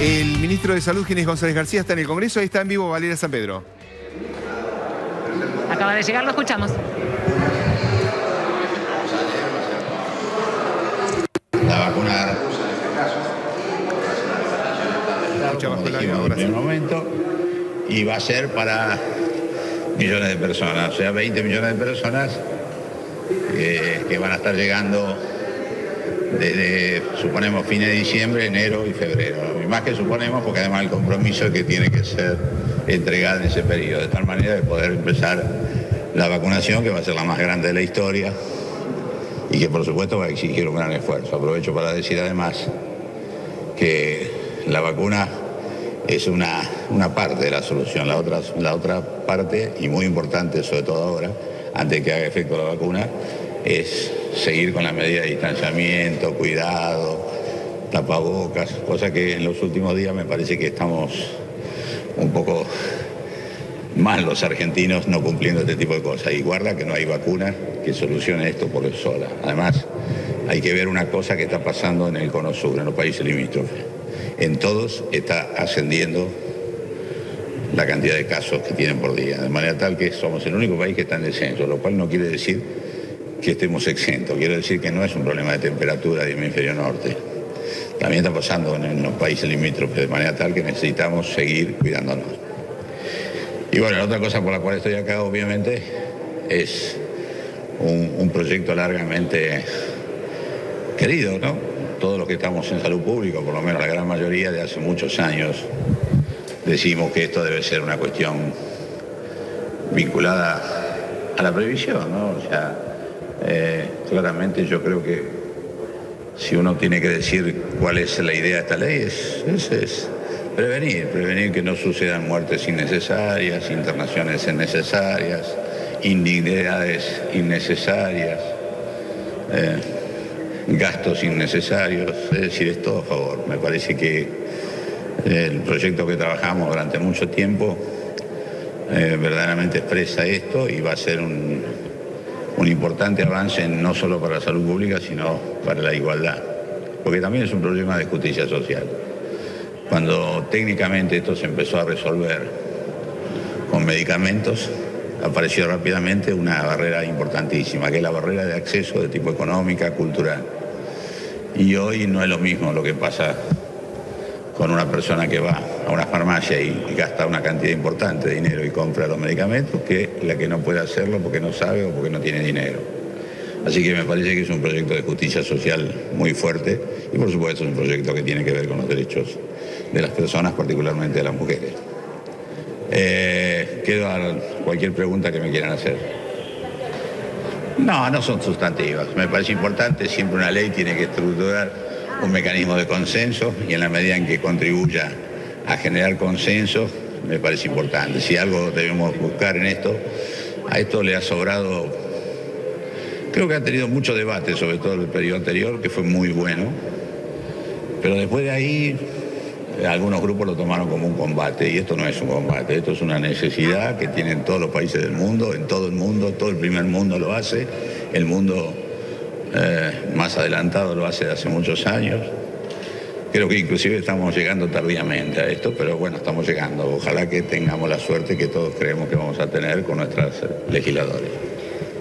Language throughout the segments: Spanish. El ministro de Salud, Ginés González García, está en el Congreso. Ahí está en vivo Valeria San Pedro. Acaba de llegar, lo escuchamos. La vacuna... en el momento, y va a ser para millones de personas, o sea, 20 millones de personas que van a estar llegando desde, suponemos, fines de diciembre, enero y febrero. Y más que suponemos, porque además el compromiso que tiene que ser entregado en ese periodo, de tal manera de poder empezar la vacunación, que va a ser la más grande de la historia y que por supuesto va a exigir un gran esfuerzo. Aprovecho para decir además que la vacuna es una parte de la solución, la otra parte, y muy importante sobre todo ahora, antes que haga efecto la vacuna, es seguir con las medidas de distanciamiento, cuidado, tapabocas, cosa que en los últimos días me parece que estamos un poco mal los argentinos no cumpliendo este tipo de cosas. Y guarda que no hay vacuna que solucione esto por sí sola. Además, hay que ver una cosa que está pasando en el Cono Sur, en los países limítrofes. En todos está ascendiendo la cantidad de casos que tienen por día, de manera tal que somos el único país que está en descenso, lo cual no quiere decir que estemos exentos, quiere decir que no es un problema de temperatura del hemisferio norte. También está pasando en los países limítrofes, de manera tal que necesitamos seguir cuidándonos. Y bueno, la otra cosa por la cual estoy acá, obviamente, es un proyecto largamente querido, ¿no? Todos los que estamos en salud pública, por lo menos la gran mayoría, de hace muchos años, decimos que esto debe ser una cuestión vinculada a la previsión, ¿no? O sea, claramente yo creo que si uno tiene que decir cuál es la idea de esta ley, es prevenir que no sucedan muertes innecesarias, internaciones innecesarias, indignidades innecesarias, gastos innecesarios, es decir, es todo a favor. Me parece que el proyecto que trabajamos durante mucho tiempo verdaderamente expresa esto y va a ser un importante avance no solo para la salud pública, sino para la igualdad, porque también es un problema de justicia social. Cuando técnicamente esto se empezó a resolver con medicamentos, apareció rápidamente una barrera importantísima, que es la barrera de acceso de tipo económica, cultural. Y hoy no es lo mismo lo que pasa con una persona que va a una farmacia y gasta una cantidad importante de dinero y compra los medicamentos, que la que no puede hacerlo porque no sabe o porque no tiene dinero. Así que me parece que es un proyecto de justicia social muy fuerte y por supuesto es un proyecto que tiene que ver con los derechos de las personas, particularmente de las mujeres. Quedo a cualquier pregunta que me quieran hacer. No son sustantivas. Me parece importante, siempre una ley tiene que estructurar un mecanismo de consenso y en la medida en que contribuya a generar consenso, me parece importante. Si algo debemos buscar en esto, a esto le ha sobrado, creo que ha tenido mucho debate, sobre todo en el periodo anterior, que fue muy bueno, pero después de ahí... algunos grupos lo tomaron como un combate y esto no es un combate, esto es una necesidad que tienen todos los países del mundo, en todo el mundo, todo el primer mundo lo hace, el mundo más adelantado lo hace de hace muchos años. Creo que inclusive estamos llegando tardíamente a esto, pero bueno, estamos llegando. Ojalá que tengamos la suerte que todos creemos que vamos a tener con nuestras legisladoras.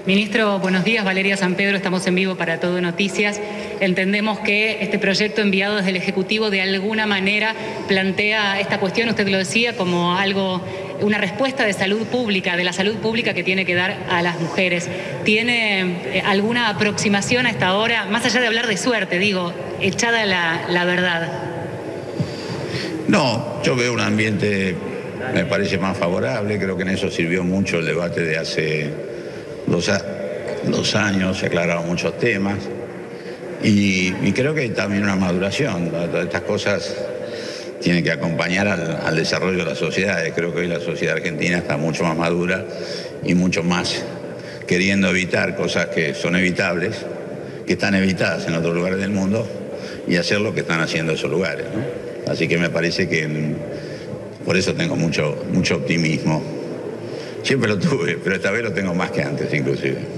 Ministro, buenos días. Valeria San Pedro, estamos en vivo para Todo Noticias. Entendemos que este proyecto enviado desde el Ejecutivo de alguna manera plantea esta cuestión, usted lo decía, como algo, una respuesta de salud pública, de la salud pública que tiene que dar a las mujeres. ¿Tiene alguna aproximación hasta ahora, más allá de hablar de suerte, digo, echada la verdad? No, yo veo un ambiente, me parece, más favorable. Creo que en eso sirvió mucho el debate de hace... dos años, se aclararon muchos temas y creo que hay también una maduración, ¿no? Todas estas cosas tienen que acompañar al desarrollo de las sociedades. Creo que hoy la sociedad argentina está mucho más madura y mucho más queriendo evitar cosas que son evitables, que están evitadas en otros lugares del mundo, y hacer lo que están haciendo esos lugares, ¿no? Así que me parece que por eso tengo mucho optimismo. Siempre lo tuve, pero esta vez lo tengo más que antes, inclusive.